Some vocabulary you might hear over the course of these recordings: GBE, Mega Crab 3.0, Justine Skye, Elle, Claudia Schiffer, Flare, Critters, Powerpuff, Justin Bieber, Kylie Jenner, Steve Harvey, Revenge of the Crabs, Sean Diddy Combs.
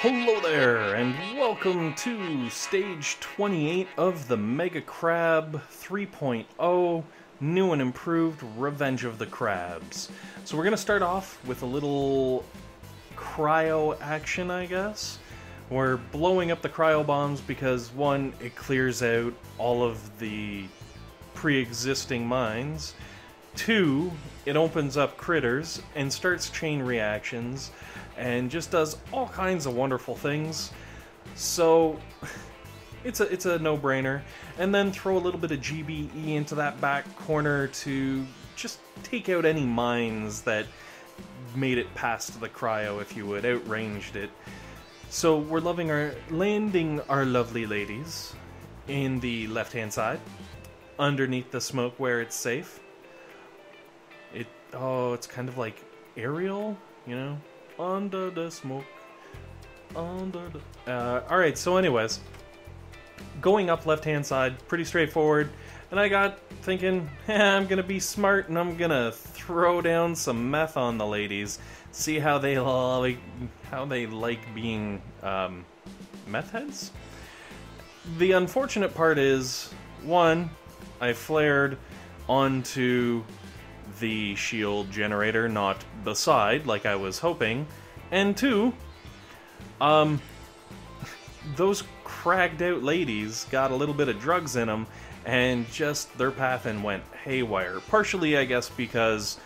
Hello there, and welcome to stage 28 of the Mega Crab 3.0, new and improved Revenge of the Crabs. So we're going to start off with a little cryo action, I guess. We're blowing up the cryo bombs because, one, it clears out all of the pre-existing mines. Two, it opens up critters and starts chain reactions and just does all kinds of wonderful things. So it's a no-brainer. And then throw a little bit of GBE into that back corner to just take out any mines that made it past the cryo, if you would, outranged it. So we're landing our lovely ladies in the left-hand side, underneath the smoke where it's safe. Oh, it's kind of like aerial, you know? Under the smoke. Under the... Alright, so anyways. Going up left-hand side, pretty straightforward. And I got thinking, I'm gonna be smart and I'm gonna throw down some meth on the ladies. See how they like, being meth heads? The unfortunate part is, one, I flared onto the shield generator, not the side, like I was hoping. And two, those cragged out ladies got a little bit of drugs in them, and just their pathing went haywire. Partially, I guess, because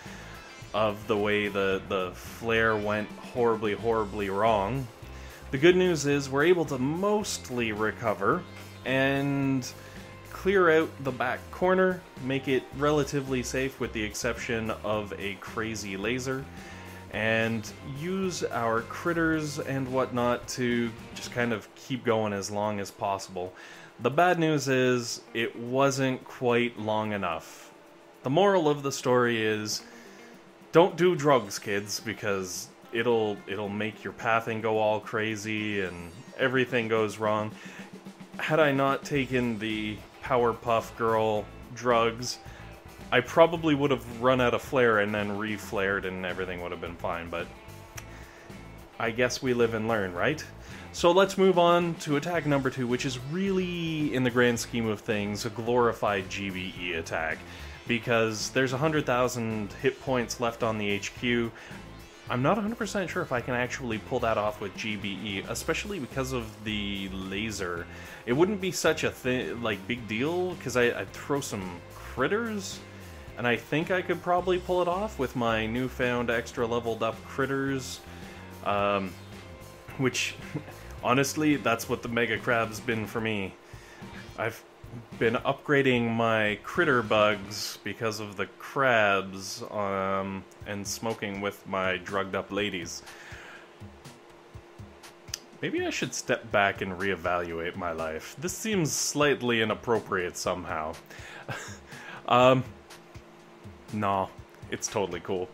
of the way the flare went horribly, horribly wrong. The good news is we're able to mostly recover, and clear out the back corner, make it relatively safe with the exception of a crazy laser, and use our critters and whatnot to just kind of keep going as long as possible. The bad news is it wasn't quite long enough. The moral of the story is don't do drugs, kids, because it'll make your pathing go all crazy and everything goes wrong. Had I not taken the Powerpuff Girl drugs, I probably would have run out of flare and then re-flared and everything would have been fine, but I guess we live and learn, right? So let's move on to attack number 2, which is really, in the grand scheme of things, a glorified GBE attack, because there's 100,000 hit points left on the HQ. I'm not 100% sure if I can actually pull that off with GBE, especially because of the laser. It wouldn't be such a big deal, because I'd throw some critters, and I think I could probably pull it off with my newfound extra leveled up critters, which, honestly, that's what the Mega Crab's been for me. I've been upgrading my critter bugs because of the crabs and smoking with my drugged up ladies. Maybe I should step back and reevaluate my life. This seems slightly inappropriate somehow. Nah, it's totally cool.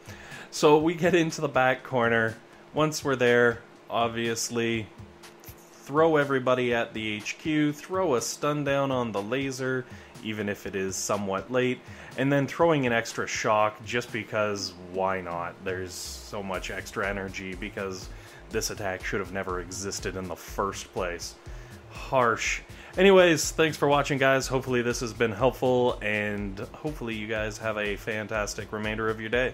So we get into the back corner. Once we're there, obviously, throw everybody at the HQ, throw a stun down on the laser, even if it is somewhat late, and then throwing an extra shock just because why not? There's so much extra energy because this attack should have never existed in the first place. Harsh. Anyways, thanks for watching, guys. Hopefully this has been helpful, and hopefully you guys have a fantastic remainder of your day.